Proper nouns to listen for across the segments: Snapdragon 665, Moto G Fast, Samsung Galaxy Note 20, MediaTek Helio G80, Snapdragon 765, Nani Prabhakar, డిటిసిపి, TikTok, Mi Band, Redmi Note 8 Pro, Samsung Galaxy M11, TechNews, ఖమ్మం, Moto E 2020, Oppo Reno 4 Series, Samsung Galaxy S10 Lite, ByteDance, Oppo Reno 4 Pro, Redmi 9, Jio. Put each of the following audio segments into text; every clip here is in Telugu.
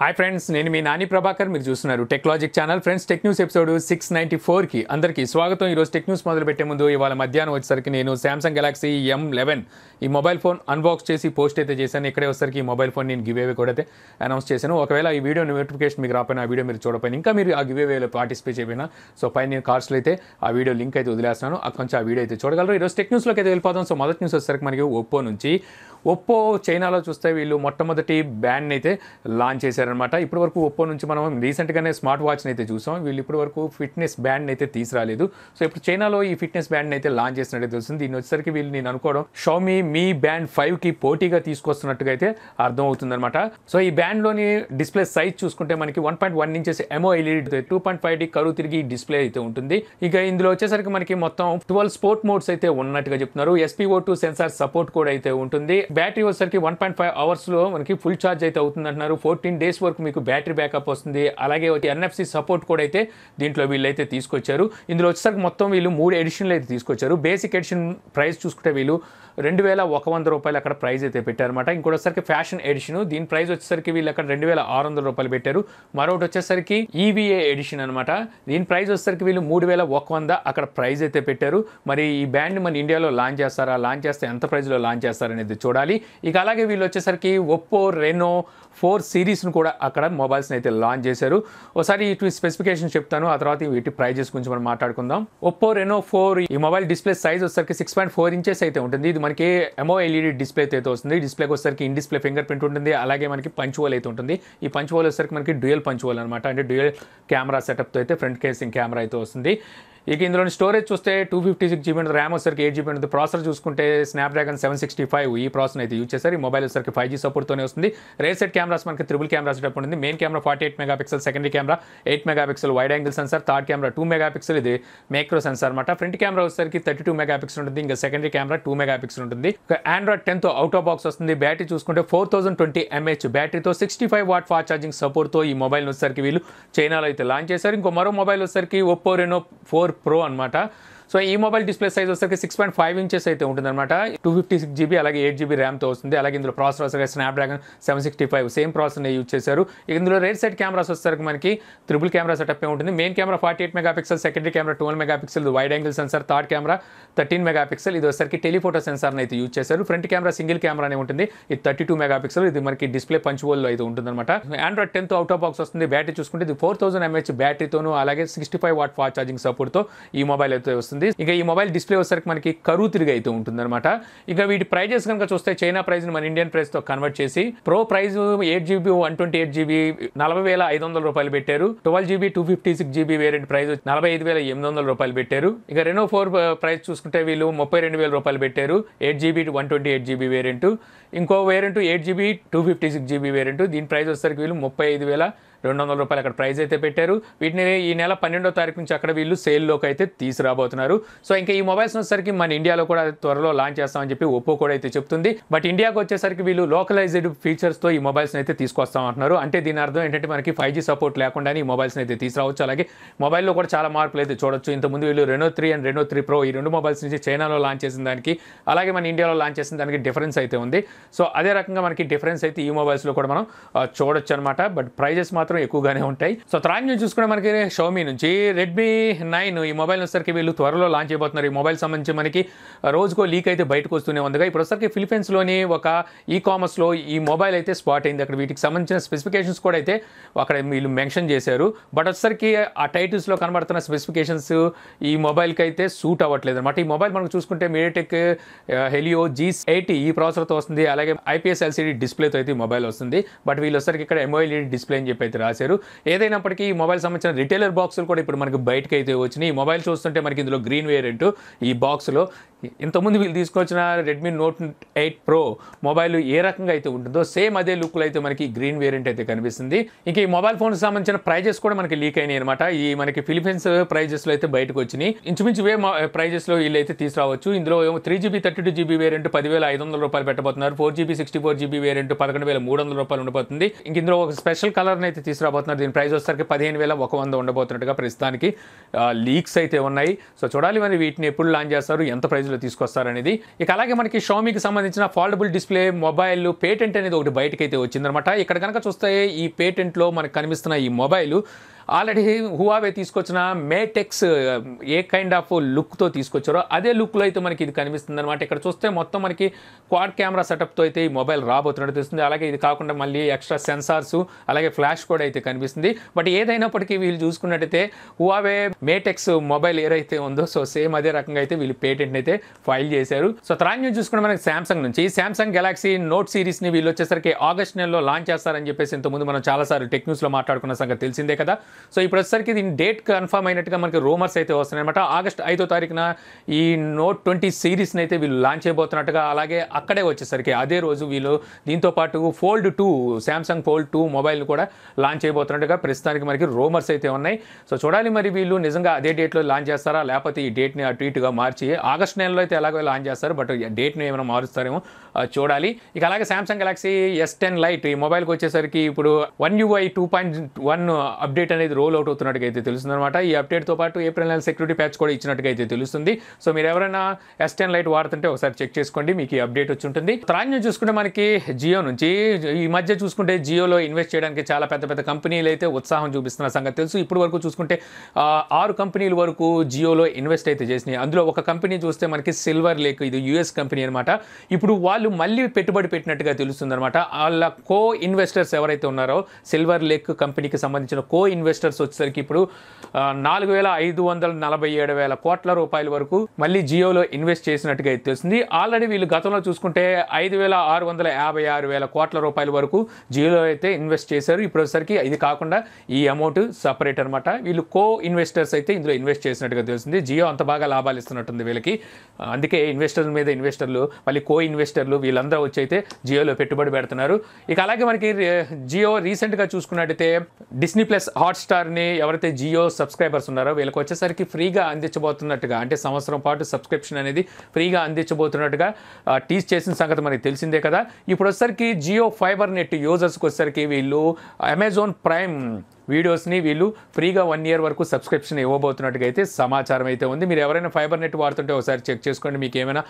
हाय फ्रेंड्स नेनु मी नानी प्रभाकर मीरू चूस्तुन्नारू technologic channel friends tech news episode 694 की अंदर की स्वागत ई रोज टेक न्यूज़ మొదలు పెట్టే ముందు ఇవాల మధ్యాహ్నం వచ్చేసరికి నేను Samsung Galaxy M11 ఈ మొబైల్ ఫోన్ అన్బాక్స్ చేసి పోస్ట్ అయితే చేశాను ఇక్కడే వచ్చేసరికి ఈ మొబైల్ ఫోన్ నేను గివ్ అవే కొడతే అనౌన్స్ చేశాను ఒకవేళ ఈ వీడియో నోటిఫికేషన్ మీకు రాపైనా ఆ వీడియో మీరు చూడపైనా ఇంకా మీరు ఆ గివ్ అవే లో పార్టిసిపేట్ చేయబైనా సో పైన నేను కార్డ్స్ లో అయితే ఆ వీడియో లింక్ అయితే వదిలేస్తాను అక్కడ ఆ వీడియో అయితే చూడగలరు ఈ రోజు టెక్ న్యూస్ లోకి అయితే వెళ్ళిపోదాం సో మొదటి న్యూస్ వచ్చేసరికి మనకి Oppo నుంచి Oppo చైనాలో చూస్తే వీళ్ళు మొట్టమొదటి బ్యాండ్ అయితే లాంచ్ చేశారన్నమాట ఇప్పటి వరకు Oppo నుంచి మనం రీసెంట్ గానే స్మార్ట్ వాచ్ ని అయితే చూసాం వీళ్ళు ఇప్పటి వరకు ఫిట్నెస్ బ్యాండ్ అయితే తీసుకురాలేదు సో ఇప్పుడు చైనాలో ఈ ఫిట్నెస్ బ్యాండ్ అయితే లాంచ్ చేసినట్టు తెలుస్తుంది దీని వచ్చేసరికి వీళ్ళు నేను అనుకోవడం Xiaomi Mi Band 5 కి పోటీగా తీసుకొస్తున్నట్టుగా అయితే అర్థం అవుతుందన్నమాట సో ఈ బ్యాండ్ లోని డిస్ప్లే సైజ్ చూసుకుంటే మనకి 1.1 ఇంచెస్ MOLED 2.5D కరువు తిరిగి డిస్ప్లే అయితే ఉంటుంది ఇక ఇందులో వచ్చేసరికి మనకి మొత్తం 12 స్పోర్ట్ మోడ్స్ అయితే ఉన్నట్టుగా చెప్తున్నారు SPO2 సెన్సార్ సపోర్ట్ కూడా అయితే ఉంటుంది బ్యాటరీ వచ్చేసరికి 1.5 అవర్స్ లో మనకి ఫుల్ ఛార్జ్ అయితే అవుతుంది అంటున్నారు 14 డేస్ వరకు మీకు బ్యాటరీ బ్యాకప్ వస్తుంది అలాగే NFC సపోర్ట్ కూడా అయితే దీంట్లో వీళ్ళైతే తీసుకొచ్చారు ఇందులో వచ్చేసరికి మొత్తం వీళ్ళు 3 ఎడిషన్లు అయితే తీసుకొచ్చారు బేసిక్ ఎడిషన్ ప్రైస్ చూసుకుంటే వీళ్ళు 2100 రూపాయలు అక్కడ ప్రైస్ అయితే పెట్టారన్నమాట ఇంకోటిసరికి ఫ్యాషన్ ఎడిషన్ దీని ప్రైస్ వచ్చేసరికి వీళ్ళు అక్కడ 2600 రూపాయలు పెట్టారు మరొకటి వచ్చేసరికి EVA ఎడిషన్ అన్నమాట దీని ప్రైస్ వచ్చేసరికి వీళ్ళు 3100 అక్కడ ప్రైస్ అయితే పెట్టారు మరి ఈ బ్యాండ్ మన ఇండియాలో లాంచ్ చేస్తారా లాంచ్ చేస్తే ఎంత ప్రైస్ లో లాంచ్ చేస్తారనేది చూడాలి ఇక అలాగే వీళ్ళు వచ్చేసరికి Oppo Reno 4 సిరీస్ ను కూడా అక్కడ మొబైల్స్ ని అయితే లాంచ్ చేశారు ఒకసారి వీటి స్పెసిఫికేషన్ చెప్తాను ఆ తర్వాత వీటి ప్రైజెస్ గురించి మనం మాట్లాడుకుందాం Oppo Reno 4 ఈ మొబైల్ డిస్ప్లే సైజ్ వచ్చేసరికి 6.4 ఇంచెస్ అయితే ఉంటుంది ఇది మనకి MOLED డిస్ప్లే అయితే వస్తుంది డిస్ప్లేకి వచ్చేసరికి ఇన్ డిస్ప్లే ఫింగర్ ప్రింట్ ఉంటుంది అలాగే మనకి పంచ్ హోల్ అయితే ఉంటుంది ఈ పంచ్ హోల్ వచ్చేసరికి మనకి డ్యూయల్ పంచ్ హోల్ అన్నమాట అంటే డ్యూయల్ కెమెరా సెటప్ తో అయితే ఫ్రంట్ ఫేసింగ్ కెమెరా అయితే వస్తుంది ఇక ఇందులోని స్టోరేజ్ చూస్తే 256 GB ర్యామ్ వచ్చేసరికి 8 GB ఉంటుంది ప్రాసెసర్ చూసుకుంటే స్నాప్డ్రాగన్ 765 ఈ ప్రాసెసర్ అయితే యూజ్ చేశారు ఈ మొబైల్ వచ్చేసరికి 5G సపోర్ట్తోనే వస్తుంది రేర్ సెట్ కెమెరాస్ మనకి ట్రిపుల్ కెమెరా సెటప్ ఉంటుంది main camera 48 megapixel secondary camera 8 megapixel wide angle sensor third camera 2 megapixel ఇది మైక్రో సెన్సార్ అన్నమాట ఫ్రంట్ కెమెరా వచ్చేసరికి 32 మెగాపిక్సెల్ ఉంటుంది ఇంకా సెకండరీ కెమెరా 2 మెగాపిక్సెల్ ఉంటుంది ఆండ్రాయిడ్ 10 తో అవుట్ ఆఫ్ బాక్స్ వస్తుంది బ్యాటరీ చూసుకుంటే 4020 mAh బ్యాటరీతో 65W ఫాస్ట్ ఛార్జింగ్ సపోర్ట్తో ఈ మొబైల్ వచ్చేసరికి వీళ్ళు చైనాలో అయితే లాంచ్ చేశారు ఇంకో మరో మొబైల్ వచ్చేసరికి Oppo Reno 4 Pro అన్నమాట సో ఈ మొబైల్ డిస్ప్లే సైజ్ వచ్చేసరికి 6.5 ఇంచెస్ అయితే ఉంటుందన్నమాట 256 GB అలాగే 8 GB ర్యామ్తో వస్తుంది అలాగే ఇందులో ప్రాసెసర్ వచ్చేసరికి స్నాప్డ్రాగన్ 765 సేమ్ ప్రాసెసర్ని యూజ్ చేశారు ఇందులో రేర్ సెట్ కెమెరాస్ వచ్చేసరికి మనకి ట్రిపుల్ కెమెరా సెటప్ ఉంటుంది main camera 48 megapixel secondary camera 12 megapixel wide angle sensor third camera 13 megapixel ఇది వచ్చేసరికి టెలిఫోటో సెన్సార్ని అయితే యూజ్ చేశారు ఫ్రంట్ కెమెరా సింగిల్ కెమెరానే ఉంటుంది ఇది 32 మెగాపిక్సెల్ ఇది మనకి డిస్ప్లే పంచ్ హోల్లో అయితే ఉంటుందన్నమాట ఆండ్రాయిడ్ 10 తో అవుట్ ఆఫ్ బాక్స్ వస్తుంది బ్యాటరీ చూసుకుంటే ఇది 4000 mAh బ్యాటరీతోనూ అలాగే 65W ఫాస్ట్ ఛార్జింగ్ సపోర్ట్తో ఈ మొబైల్ అయితే వస్తుంది ఇక ఈ మొబైల్ డిస్ప్లే వచ్చేసరికి మనకి కరువు తిరిగి అయితే ఉంటుందన్నమాట ఇక వీటి ప్రైజెస్ కనుక చూస్తే చైనా ప్రైజ్ ని మన ఇండియన్ ప్రైస్ తో కన్వర్ట్ చేసి ప్రో ప్రైజ్ 8 GB 128 GB 40,500 రూపాయలు పెట్టారు 12 GB 256 GB వేరియంట్ ప్రైజ్ 45,800 రూపాయలు పెట్టారు ఇక Reno 4 ప్రైస్ చూసుకుంటే వీళ్ళు 32,000 రూపాయలు పెట్టారు 8 GB 128 GB వేరియంట్ ఇంకో వేరియంట్ 8 GB 256 GB వేరియంట్ దీని ప్రైస్ వచ్చేసరికి వీళ్ళు 35,200 రూపాయలు అక్కడ ప్రైజ్ అయితే పెట్టారు వీటిని ఈ నెల 12వ తారీఖు నుంచి అక్కడ వీళ్ళు సేల్లోకి అయితే తీసుకురాబోతున్నారు సో ఇంకా ఈ మొబైల్స్ వచ్చేసరికి మన ఇండియాలో కూడా త్వరలో లాంచ్ చేస్తామని చెప్పి Oppo కూడా అయితే చెప్తుంది బట్ ఇండియాకి వచ్చేసరికి వీళ్ళు లోకలైజ్డ్ ఫీచర్స్తో ఈ మొబైల్స్ అయితే తీసుకొస్తామంటున్నారు అంటే దీని అర్థం ఏంటంటే మనకి 5G సపోర్ట్ లేకుండా ఈ మొబైల్స్ అయితే తీసుకురావచ్చు అలాగే మొబైల్లో కూడా చాలా మార్పులు అయితే చూడొచ్చు ఇంతకుముందు వీళ్ళు Reno 3 అండ్ Reno 3 Pro ఈ రెండు మొబైల్స్ నుంచి చైనాలో లాంచ్ చేసిన దానికి అలాగే మన ఇండియాలో లాంచ్ చేసిన దానికి డిఫరెన్స్ అయితే ఉంది సో అదే రకంగా మనకి డిఫరెన్స్ అయితే ఈ మొబైల్స్లో కూడా మనం చూడొచ్చు అనమాట బట్ ప్రైజెస్ ఎక్కువగానే ఉంటాయి సో త్రాక్ న్యూస్ చూసుకుంటే మనకి Xiaomi నుంచి Redmi 9 ఈ మొబైల్ వచ్చేసరికి వీళ్ళు త్వరలో లాంచ్ చేయబోతున్నారు ఈ మొబైల్ సంబంధించి మనకి రోజుకో లీక్ అయితే బయటకు వస్తూనే ఉందిగా ఇప్పుడు వచ్చేసరికి ఫిలిపీన్స్ లోని ఒక ఈ కామర్స్ లో ఈ మొబైల్ అయితే స్పాట్ అయింది అక్కడ వీటికి సంబంధించిన స్పెసిఫికేషన్స్ కూడా అయితే అక్కడ వీళ్ళు మెన్షన్ చేశారు బట్ వచ్చేసరికి ఆ టైటిల్స్ లో కనబడుతున్న స్పెసిఫికేషన్స్ ఈ మొబైల్ కి అయితే సూట్ అవ్వట్లేదు అనమాట ఈ మొబైల్ మనకు చూసుకుంటే MediaTek Helio G80 ఈ ప్రాసెసర్ తో వస్తుంది అలాగే IPS LCD డిస్ప్లే తో అయితే ఈ మొబైల్ వస్తుంది బట్ వీళ్ళు వచ్చేసరికి ఇక్కడ MOLED డిస్ప్లే అని చెప్పి రాశారు ఏదైనప్పటికీ ఈ మొబైల్ సంబంధించిన రిటైలర్ బాక్సులు కూడా ఇప్పుడు మనకి బయటకు అయితే వచ్చినాయి ఈ మొబైల్ చూస్తుంటే మనకి ఇందులో గ్రీన్ వేరియంట్ ఈ బాక్స్లో ఇంతకుముందు వీళ్ళు తీసుకొచ్చిన Redmi Note 8 Pro మొబైల్ ఏ రకంగా అయితే ఉంటుందో సేమ్ అదే లుక్లో అయితే మనకి గ్రీన్ వేరియంట్ అయితే కనిపిస్తుంది ఇంకా ఈ మొబైల్ ఫోన్కి సంబంధించిన ప్రైజెస్ కూడా మనకి లీక్ అయినాయి అనమాట ఈ మనకి ఫిలిపీన్స్ ప్రైజెస్లో అయితే బయటకు వచ్చినాయి ఇంచుమించు ప్రైజెస్లో వీళ్ళు అయితే తీసుకురావచ్చు ఇందులో 3 GB 32 GB వేరియంట్ 10,500 రూపాయలు పెట్టబోతున్నారు 4 GB 64 GB వేరియంట్ 11,300 రూపాయలు ఉండబోతుంది ఇంక ఇందులో ఒక స్పెషల్ కలర్ అయితే తీసుకురాబోతున్నారు. దీని ప్రైస్ వచ్చేసరికి 15,100 ఉండబోతున్నట్టుగా ప్రస్తుతానికి లీక్స్ అయితే ఉన్నాయి. సో చూడాలి మరి వీటిని ఎప్పుడు లాంచ్ చేస్తారు, ఎంత ప్రైస్లో తీసుకొస్తారు అనేది. ఇక అలాగే మనకి షామీకి సంబంధించిన ఫోల్డబుల్ డిస్ప్లే మొబైల్ పేటెంట్ అనేది ఒకటి బయటకైతే వచ్చిందనమాట. ఇక్కడ కనుక చూస్తే ఈ పేటెంట్లో మనకు కనిపిస్తున్న ఈ మొబైల్ ఆల్రెడీ హువావే తీసుకొచ్చిన మేటెక్స్ ఏ కైండ్ ఆఫ్ లుక్తో తీసుకొచ్చారో అదే లుక్లో అయితే మనకి ఇది కనిపిస్తుంది అనమాట. ఇక్కడ చూస్తే మొత్తం మనకి క్వాడ్ కెమెరా సెటప్తో అయితే ఈ మొబైల్ రాబోతున్నట్టు తెలుస్తుంది. అలాగే ఇది కాకుండా మళ్ళీ ఎక్స్ట్రా సెన్సార్స్ అలాగే ఫ్లాష్ కూడా అయితే కనిపిస్తుంది. బట్ ఏదైనప్పటికీ వీళ్ళు చూసుకున్నట్టయితే హువావే మేటెక్స్ మొబైల్ ఏదైతే ఉందో సో సేమ్ అదే రకంగా అయితే వీళ్ళు పేటెంట్ని అయితే ఫైల్ చేశారు. సో త్రాన్యం చూసుకుంటే మనకి శాంసంగ్ నుంచి శాంసంగ్ గెలాక్సీ నోట్ సిరీస్ని వీళ్ళు వచ్చేసరికి ఆగస్ట్ నెలలో లాంచ్ చేస్తారని చెప్పేసి ఇంతకుముందు మనం చాలాసార్లు టెక్ న్యూస్లో మాట్లాడుకున్న సంగతి తెలిసిందే కదా. సో ఇప్పుడు వచ్చేసరికి దీని డేట్ కన్ఫర్మ్ అయినట్టుగా మనకి రూమర్స్ అయితే వస్తున్నాయి అనమాట. ఆగస్ట్ 5వ తారీఖున ఈ Note 20 సిరీస్ని అయితే వీళ్ళు లాంచ్ చేయబోతున్నట్టుగా, అలాగే అక్కడే వచ్చేసరికి అదే రోజు వీళ్ళు దీంతోపాటు Fold 2 శాంసంగ్ Fold 2 మొబైల్ని కూడా లాంచ్ చేయబోతున్నట్టుగా ప్రస్తుతానికి మనకి రూమర్స్ అయితే ఉన్నాయి. సో చూడాలి మరి వీళ్ళు నిజంగా అదే డేట్లో లాంచ్ చేస్తారా లేకపోతే ఈ డేట్ని అటు ఇటుగా మార్చి ఆగస్ట్ నెలలో అయితే ఎలాగో లాంచ్ చేస్తారు, బట్ డేట్ని ఏమైనా మారుస్తారేమో చూడాలి. ఇక అలాగే శాంసంగ్ గెలాక్సీ S10 Lite ఈ మొబైల్కి వచ్చేసరికి ఇప్పుడు One UI 2.1 అప్డేట్ అనేది రోల్ అవుట్ అవుతున్నట్టుగా అయితే తెలుస్తుంది అనమాట. ఈ అప్డేట్తో పాటు ఏప్రిల్ నెల సెక్యూరిటీ ప్యాచ్ కూడా ఇచ్చినట్టుగా అయితే తెలుస్తుంది. సో మీరు ఎవరైనా S10 Lite వాడుతుంటే ఒకసారి చెక్ చేసుకోండి, మీకు ఈ అప్డేట్ వచ్చి ఉంటుంది. త్రాన్యం చూసుకుంటే మనకి జియో నుంచి ఈ మధ్య చూసుకుంటే జియోలో ఇన్వెస్ట్ చేయడానికి చాలా పెద్ద పెద్ద కంపెనీలు అయితే ఉత్సాహం చూపిస్తున్న సంగతి తెలుసు. ఇప్పుడు వరకు చూసుకుంటే 6 కంపెనీల వరకు జియోలో ఇన్వెస్ట్ అయితే చేసినాయి. అందులో ఒక కంపెనీ చూస్తే మనకి సిల్వర్ లేక్, ఇది US కంపెనీ అనమాట. ఇప్పుడు వాళ్ళు మళ్ళీ పెట్టుబడి పెట్టినట్టుగా తెలుస్తుంది అనమాట. వాళ్ళ కో ఇన్వెస్టర్స్ ఎవరైతే ఉన్నారో సిల్వర్ లేక్ కంపెనీకి సంబంధించిన కో ఇన్వెస్టర్స్ వచ్చేసరికి ఇప్పుడు 4,547,000 కోట్ల రూపాయల వరకు మళ్ళీ జియోలో ఇన్వెస్ట్ చేసినట్టుగా అయితే తెలుస్తుంది. ఆల్రెడీ వీళ్ళు గతంలో చూసుకుంటే 5,656,000 కోట్ల రూపాయల వరకు జియోలో అయితే ఇన్వెస్ట్ చేశారు. ఇప్పుడు వచ్చేసరికి ఇది కాకుండా ఈ అమౌంట్ సపరేట్ అనమాట. వీళ్ళు కో ఇన్వెస్టర్స్ అయితే ఇందులో ఇన్వెస్ట్ చేసినట్టుగా తెలుస్తుంది. జియో అంత బాగా లాభాలు ఇస్తున్నట్టుంది వీళ్ళకి, అందుకే ఇన్వెస్టర్ల మీద ఇన్వెస్టర్లు మళ్ళీ కో ఇన్వెస్టర్లు వీళ్ళందరూ వచ్చి అయితే జియోలో పెట్టుబడి పెడుతున్నారు. ఇక అలాగే మనకి జియో రీసెంట్గా చూసుకున్నట్టయితే Disney+ Hotstarని ఎవరైతే జియో సబ్స్క్రైబర్స్ ఉన్నారో వీళ్ళకి వచ్చేసరికి ఫ్రీగా అందించబోతున్నట్టుగా, అంటే సంవత్సరం పాటు సబ్స్క్రిప్షన్ అనేది ఫ్రీగా అందించబోతున్నట్టుగా టీజ్ చేసిన సంగతి మనకి తెలిసిందే కదా. ఇప్పుడు వచ్చేసరికి జియో ఫైబర్ నెట్ యూజర్స్కి వచ్చేసరికి వీళ్ళు అమెజాన్ ప్రైమ్ వీడియోస్ని వీళ్ళు ఫ్రీగా 1 year వరకు సబ్స్క్రిప్షన్ ఇవ్వబోతున్నట్టుగా అయితే సమాచారం అయితే ఉంది. మీరు ఎవరైనా ఫైబర్ నెట్ వాడుతుంటే ఒకసారి చెక్ చేసుకోండి, మీకు ఏమైనా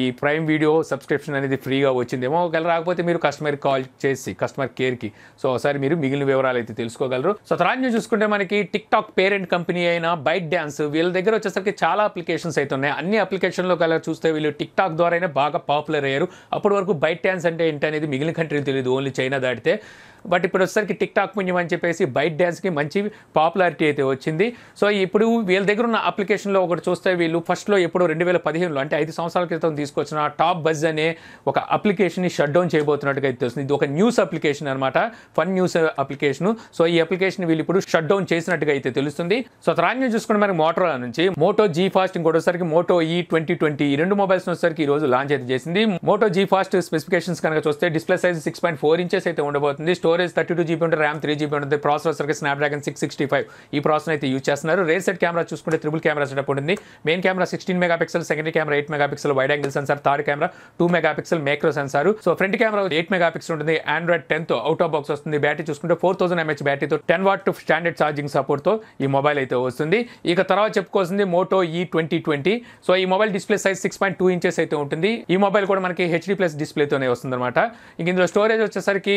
ఈ ప్రైమ్ వీడియో సబ్స్క్రిప్షన్ అనేది ఫ్రీగా వచ్చిందేమో. ఒకవేళ రాకపోతే మీరు కస్టమర్కి కాల్ చేసి కస్టమర్ కేర్కి సో ఒకసారి మీరు మిగిలిన వివరాలు అయితే తెలుసుకోగలరు. సో తాజాగా చూసుకుంటే మనకి టిక్ టాక్ పేరెంట్ కంపెనీ అయిన బైట్ డ్యాన్స్ వీళ్ళ దగ్గర వచ్చేసరికి చాలా అప్లికేషన్స్ అయితే ఉన్నాయి. అన్ని అప్లికేషన్లో కల చూస్తే వీళ్ళు టిక్ టాక్ ద్వారానే బాగా పాపులర్ అయ్యారు. అప్పటి వరకు బైట్ డ్యాన్స్ అంటే ఏంటి అనేది మిగిలిన కంట్రీలు తెలియదు, ఓన్లీ చైనా దాటితే. బట్ ఇప్పుడు వచ్చేసరికి టిక్ టాక్ పుణ్యం అని చెప్పేసి బైట్ డ్యాన్స్కి మంచి పాపులారిటీ అయితే వచ్చింది. సో ఇప్పుడు వీళ్ళ దగ్గర ఉన్న అప్లికేషన్లో ఒకటి చూస్తే వీళ్ళు ఫస్ట్లో ఎప్పుడో 2015లో, అంటే 5 సంవత్సరాల క్రితం తీసుకొచ్చిన టాప్ బజ్ అనే ఒక అప్లికేషన్ని షట్ డౌన్ చేయబోతున్నట్టుగా అయితే తెలుస్తుంది. ఇది ఒక న్యూస్ అప్లికేషన్ అనమాట, ఫన్ న్యూస్ అప్లికేషన్. సో ఈ అప్లికేషన్ వీళ్ళు ఇప్పుడు షట్ డౌన్ చేసినట్టుగా అయితే తెలుస్తుంది. సో త్రాన్యం చూసుకుంటే మనకి మోటోరోలా నుంచి Moto G Fast ఇంకోటోసారికి Moto E 2020 ఈ 2 మొబైల్స్ వచ్చేసరికి ఈ రోజు లాంచ్ అయితే చేసింది. Moto G Fast స్పెసిఫికేషన్స్ కనుక చూస్తే డిస్ప్లే సైజ్ 6.4 inches అయితే ఉండబోతుంది. స్టోరేజ్ 32GB ఉంటుంది, RAM 3GB ఉంటుంది. ప్రాసెసర్కి Snapdragon 665 ఈ ప్రాసెసర్ అయితే యూజ్ చేస్తున్నారు. రేర్ సెట్ కెమెరా చూసుకుంటే ట్రిపుల్ కెమెరా సెటప్ ఉంటుంది. Main camera 16 MP, secondary camera 8 MP, wide angle sensor, third camera 2 MP micro sensor. So front camera 8 MP ఉంటుంది. Android 10 తో అవుట్ ఆఫ్ బాక్స్ వస్తుంది. బ్యాటరీ చూసుకుంటే 4000 mAh బ్యాటరీతో 10W స్టాండర్డ్ ఛార్జింగ్ సపోర్ట్తో ఈ మొబైల్ అయితే వస్తుంది. ఇక తర్వాత చెప్పుకోవాల్సింది Moto E 2020. సో ఈ మొబైల్ డిస్ప్లే సైజ్ 6.2 inches అయితే ఉంటుంది. ఈ మొబైల్ కూడా మనకి HD+ డిస్ప్లేతోనే వస్తుంది అనమాట. ఇంక ఇందులో స్టోరేజ్ వచ్చేసరికి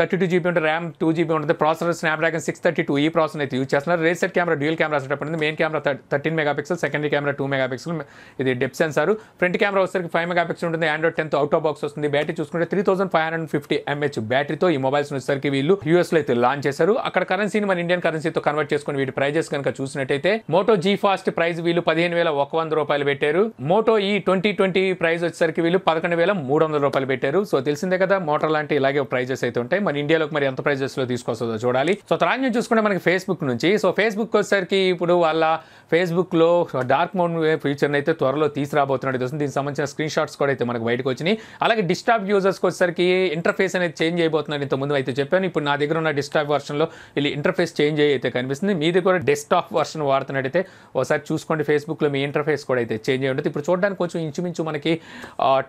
32GB ఉంటుంది, RAM 2GB ఉంటుంది. ప్రాసెసర్ Snapdragon 632 ఈ ప్రాసెసర్ అయితే యూజ్ చేస్తున్నారు. Rear set camera dual camera setup ఉంది. Main camera 13 MP, secondary camera 2 MP, ఇది డెప్త్ సెన్సార్. ఫ్రంట్ కెమెరా వచ్చేసరికి 5 MP ఉంటుంది. Android 10 అవుట్ ఆఫ్ బాక్స్ వస్తుంది. బ్యాటరీ చూసుకుంటే 3550 mAh బ్యాటరీతో ఈ మొబైల్స్ వచ్చేసరికి వీళ్ళు US లో అయితే లాంచ్ చేశారు. అక్కడ కరెన్సీని మన ఇండియన్ కరెన్సీతో కన్వర్ట్ చేసుకుని వీటి ప్రైజెస్ కనుక చూసినట్టయితే Moto G Fast ప్రైస్ వీళ్ళు 15,100 రూపాయలు పెట్టారు. Moto E 2020 ప్రైస్ వచ్చేసరికి వీళ్ళు 11,300 రూపాయలు పెట్టారు. సో తెలిసిందే కదా మోటార్ లాంటి ఇలాగే ప్రైజెస్ అయితే ఉంటాయి. మన ఇండియాలో మరి ఎంత ప్రైజెస్ లో తీసుకొస్తుందో చూడాలి. So తర్వాత నుంచి చూసుకుంటే మనకి Facebook నుంచి సో Facebook వచ్చేసరికి ఇప్పుడు వాళ్ళ Facebook లో డార్క్ మోడ్ ఫీచర్ అయితే త్వరలో తీసుకురాబోతున్నాడు. దీనికి సంబంధించిన స్క్రీన్ షాట్స్ కూడా అయితే మనకి బయటకు వచ్చినాయి. అలాగే డిస్టాప్ యూజర్స్ వచ్చేసరికి ఇంటర్ఫేస్ అనేది చేంజ్ అయిపోతున్నాడు. ఇంత ముందు అయితే చెప్పాను, ఇప్పుడు నా దగ్గర ఉన్న డిస్టాప్ వర్షన్లో వీళ్ళు ఇంటర్ఫేస్ చేంజ్ అయితే కనిపిస్తుంది. మీది కూడా డెస్క్టాప్ వర్షన్ వాడుతున్నట్టయితే ఒకసారి చూసుకోండి, ఫేస్బుక్లో మీ ఇంటర్ఫేస్ కూడా అయితే చేంజ్ అయి ఉంటుంది. ఇప్పుడు చూడడానికి కొంచెం ఇంచుమించు మనకి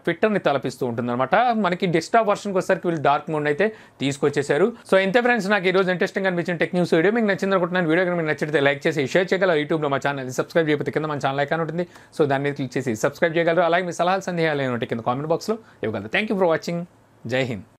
ట్విట్టర్ని తలపిస్తూ ఉంటుంది అనమాట. మనకి డెస్క్టాప్ వర్షన్కి వచ్చేసరికి వీళ్ళు డార్క్ మోడ్ అయితే తీసుకొచ్చేసారు. సో ఇంతే ఫ్రెండ్స్, నాకు ఈ రోజు ఇంట్రెస్టింగ్ అనిపించిన టెక్ న్యూస్ వీడియో మీకు నచ్చింది అనుకుంటున్నాను. వీడియో కనుక మీకు నచ్చితే లైక్ చేసి షేర్ చేయగలరు. యూట్యూబ్లో మా ఛానల్ సబ్స్క్రైబ్ చేయకపోతే కింద మన ఛానల్ ఐకాన్ ఉంటుంది, సో దాన్ని మీద క్లిక్ చేసి సబ్స్క్రైబ్ చేయగలరు. అలాగే మీ సలహాలు సందేహాలు కింద కామెంట్ బాక్స్లో ఇవ్వగలరు. Thank you for watching. జై హింద్.